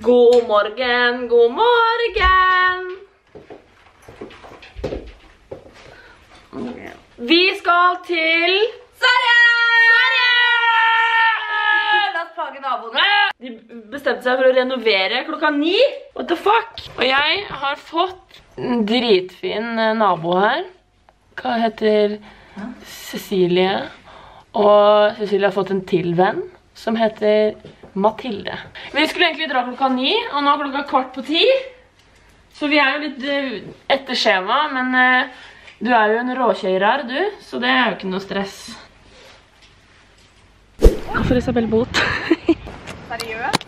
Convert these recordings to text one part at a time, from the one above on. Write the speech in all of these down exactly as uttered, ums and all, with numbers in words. God morgen, god morgen! Vi skal til Sverige! Sverige! La oss plage naboene. De bestemte seg for å renovere klokka ni. What the fuck? Og jeg har fått en dritfin nabo her. Hva heter Cecilie. Og Cecilie har fått en til venn som heter Mathilde. Vi skulle egentlig dra klokka ni, og nå er klokka kvart på ti. Så vi er jo litt etter skjema, men uh, du er jo en råkjører, du. Så det er jo ikke noe stress. Hvorfor er Isabelle bot? Seriøst?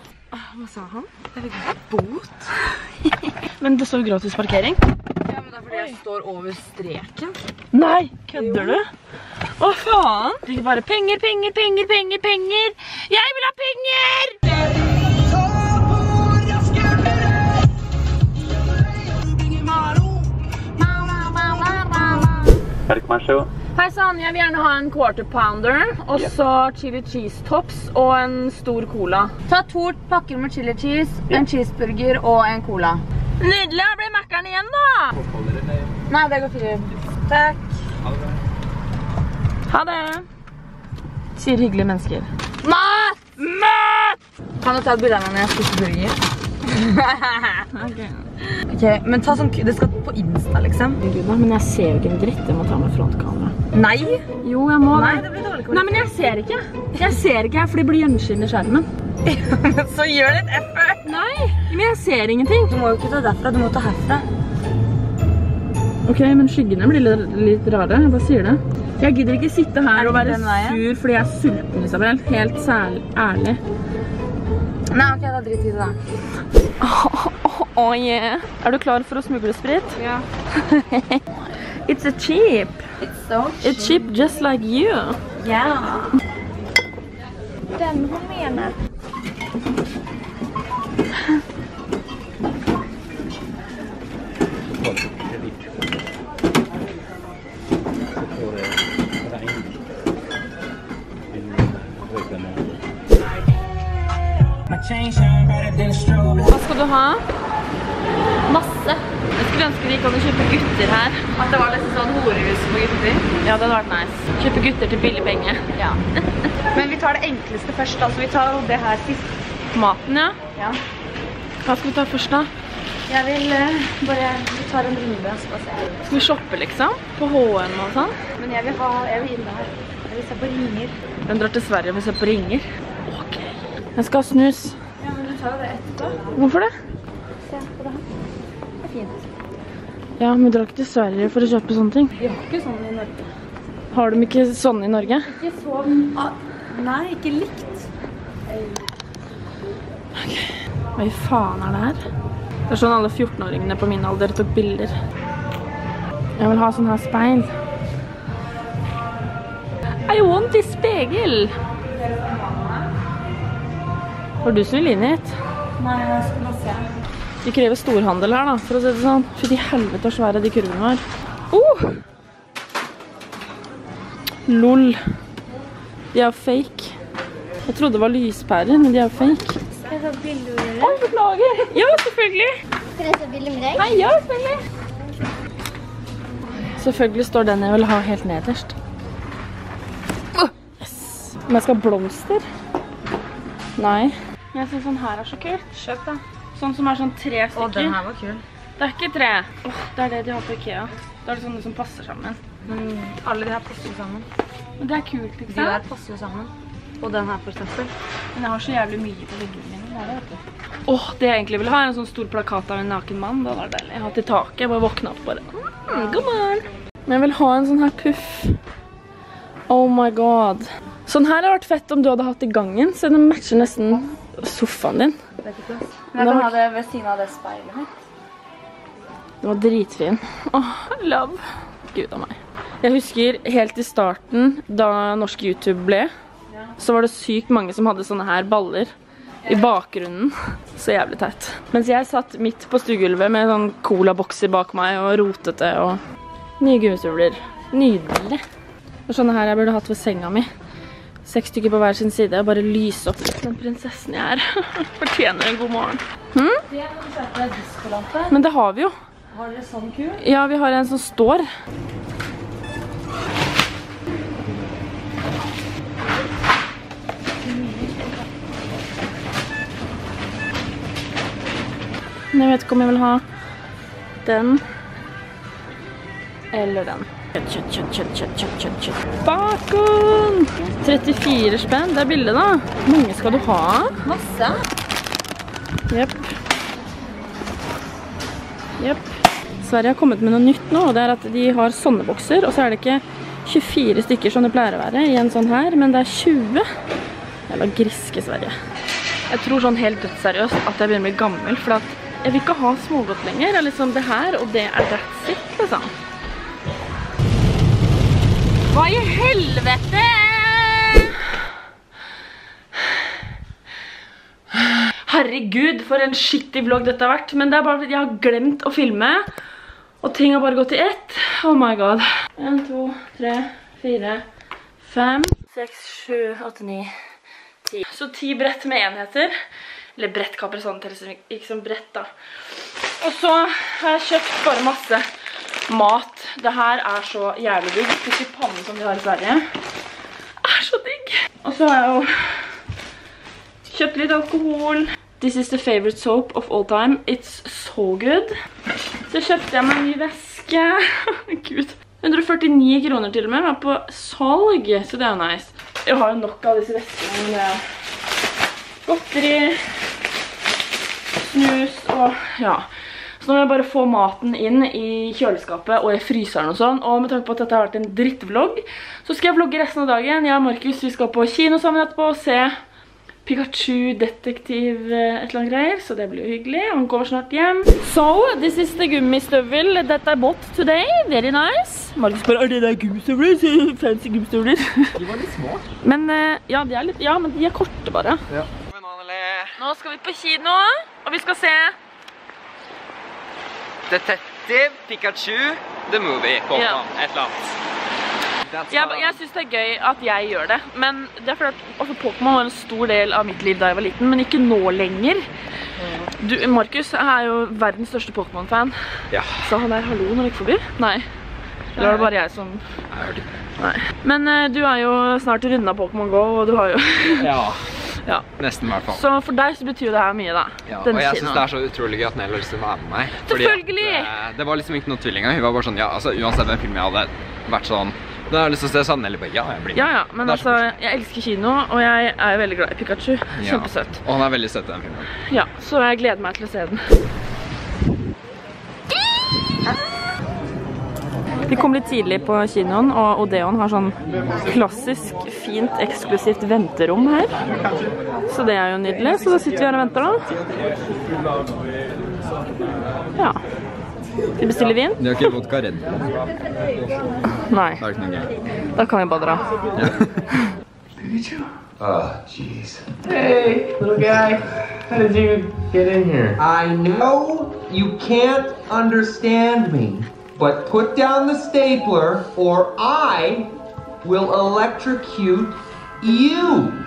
Hva sa han? Jeg fikk ikke bot. Men det står jo gratis parkering. Ja, men det er fordi jeg står over streken. Nei, kødder du? Å faen, det er bare penger, penger, penger, penger, penger. Jeg vil ha penger! Hei sann, jeg vil gjerne ha en quarter pounder, og så chili cheese tops og en stor cola. Ta to pakker med chili cheese, en cheeseburger og en cola. Nydelig, da blir makkeren igjen da! Nei, det går fint. Takk. Ha det! Sier hyggelige mennesker. Mat! Mat! Kan du ta et bilde av meg når jeg spiser burger? Ok. Ok, men ta sånn, det skal på Insta liksom. Gud, men jeg ser jo ikke en dritt, jeg må ta med frontkamera. Nei! Jo, jeg må. Nei, det blir dårlig kvalitet. Nei, men jeg ser ikke. Jeg ser ikke, for det blir gjenskinnet i skjermen. Så gjør det et effort. Nei, men jeg ser ingenting. Du må jo ikke ta derfra, du må ta herfra. Ok, men skyggene blir litt, litt rare, jeg bare sier det. Jeg gidder ikke sitte her og være sur fordi jeg er sulten, Isabelle. Helt særlig ærlig. Nei, ok, da dritt i det da. Åh, åh, åh, yeah. Er du klar for å smugle sprit? Ja. It's a cheap. It's so cheap. It's cheap just like you. Yeah. Den hun mener. Hva skal du ha? Masse. Jeg skulle ønske vi kan kjøpe gutter her. At det var litt sånn horehus på gutter. Ja, det hadde vært nice. Kjøpe gutter til billig penge. Ja. Men vi tar det enkleste først, altså vi tar det her sist. Maten, ja? Ja. Hva skal vi ta først da? Jeg vil uh, bare, vi tar en runde. Skal vi shoppe liksom? På H og M og sånn? Men jeg vil ha, jeg vil inn der. Jeg vil se på ringer. Den drar til Sverige for å se på ringer. Ok. Jeg skal ha snus. Ja, men du tar jo det etterpå. Hvorfor det? Se på det her. Det er fint. Ja, men vi drar ikke til Sverige for å kjøpe sånne ting. Vi har ikke sånn i Norge. Har de ikke sånn i Norge? Ikke sånn. Ah, nei, ikke likt. Ok. Hva i faen er det her? Det er sånn alle fjortenåringene på min alder tok bilder. Jeg vil ha sånn her speil. I want this spegel! Var du som ville inn hit? Nei, jeg skulle se. De krever storhandel her da, for å si det sånn. Fy de helvete hvor svære de kurvene var. Oh! Lol. De er fake. Jeg trodde det var lyspærer, men de er fake. Skal jeg ta bilder? Åh, beklager! Ja, selvfølgelig! Skal jeg ta bilder med deg? Nei, ja, selvfølgelig! Selvfølgelig står den jeg vil ha helt nederst. Oh, yes! Men jeg skal ha blomster. Nei. Jeg synes sånn her er så kult. Kjøp da. Sånn som er sånn tre stykker. Åh, den her var kul. Det er ikke tre. Åh, det er det de har på IKEA. Det er sånn det som passer sammen. Men alle de her passer sammen. Men det er kult, ikke sant? De her passer jo sammen. Og den her for eksempel. Men jeg har så jævlig mye på veggene mine. Det er det, vet du. Åh, oh, det jeg egentlig vil ha er en sånn stor plakat av en naken mann. Det var deilig. Jeg har til taket, jeg bare våkna opp bare. Mm, god morgen. Men jeg vil ha en sånn her puff. Oh my god. Sånn her hadde vært fett om du hadde hatt i gangen, så den matcher nesten sofaen din. Det er ikke plass. Men jeg kan ha det ved siden av det speilet her. Den var dritfin. Åh, oh, love. Gud av meg. Jeg husker helt i starten, da norsk YouTube ble, så var det sykt mange som hadde sånne her baller. I bakgrunnen. Så jævlig teit. Mens jeg satt midt på stuegulvet med sånn cola-bokser bak meg og rotete og nye gummistøvler. Nydelig. Og sånne her jeg burde hatt ved senga mi. Seks stykker på hver sin side og bare lyse opp den prinsessen jeg er. Fortjener en god morgen. Hmm? Men det har vi jo. Har dere sånn kul? Ja, vi har en som står. Jeg vet ikke om jeg vil ha den eller den. Kjøtt, kjøtt, kjøtt, kjøtt, kjøtt, kjøtt, kjøtt. Bakon! trettifire spenn, det er billig da. Hvor mange skal du ha? Masse. Jep. Jep. Sverige har kommet med noe nytt nå, og det er at de har sånne bokser, og så er det ikke tjuefire stykker som det pleier å være i en sånn her, men det er tjue. Eller griske Sverige. Jeg tror sånn helt dødsseriøst at jeg begynner å bli gammel, for at jeg vil ikke ha smågodt lenger. Det er liksom det her, og det er that's it, liksom. Hva i helvete? Herregud, for en skittig vlogg dette har vært. Men det er bare fordi jeg har glemt å filme. Og ting har bare gått i ett. Oh my god. en, to, tre, fire, fem, seks, sju, åtte, ni, ti. Så ti brett med enheter. Eller brettkapper, sånn, ikke som brett da. Og så har jeg kjøpt bare masse mat. Det her er så jævlig digg. Ikke pannen som de har i Sverige. Det er så digg. Og så har jeg jo kjøpt litt alkohol. This is the favorite soap of all time. It's so good. Så kjøpte jeg meg en ny veske. Gud. hundre og førtini kroner til og med. Jeg er på salg, så det er jo nice. Jeg har jo nok av disse veskene, men jeg... godteri, snus og ja. Så nå må jeg bare få maten inn i kjøleskapet og i fryseren og sånn. Og med tanke på at dette har vært en drittvlogg, så skal jeg vlogge resten av dagen. Jeg og Markus, vi skal på kino sammen etterpå og se Pikachu, detektiv, et eller annet greier. Så det blir jo hyggelig. Han kommer snart hjem. So, this is the gummistøvel that I bought today. Very nice. Markus bare, er det der gummistøvler? Fancy gummistøvler. De var litt små. Men, ja, de er litt, ja, men de er korte bare. Ja. Nå skal vi på kino, og vi skal se Detektiv Pikachu, the movie, Pokémon, ja. Et eller annet. Jeg, jeg synes det er gøy at jeg gjør det, men det er fordi også Pokémon var en stor del av mitt liv da jeg var liten, men ikke nå lenger. Du, Markus er jo verdens største Pokémon-fan. Ja. Sa han der hallo når du gikk forbi? Nei. Eller var det bare jeg som... Nei. Men uh, du er jo snart rundet Pokémon GO, og du har jo... ja. Ja, nesten i hvert fall. Så for deg så betyr det her mye da. Ja, og jeg synes det er så utrolig gøy at Nellie har lyst til å være med meg. Selvfølgelig! At, det var liksom ikke noen tvillinger. Hun var bare sånn, ja, altså uansett hvem film jeg hadde vært sånn. Da har jeg lyst til å se sånn, Nellie bare, ja, jeg blir med. Ja, ja, men altså, jeg elsker kino, og jeg er veldig glad i Pikachu. Kjempesøtt. Ja, og han er veldig søtt i den filmen. Ja, så jeg gleder meg til å se den. Vi kom litt tidlig på kinoen, og Odeon har sånn klassisk, fint, eksklusivt venterom her. Så det er jo nydelig, så da sitter vi her og venter da. Ja. Vi bestiller vin. Det er ikke vodka redd. Nei. Da kan vi bare dra. Oh, jeez. Hey, little guy. How did you get in here? I know you can't understand me. But put down the stapler, or I will electrocute you.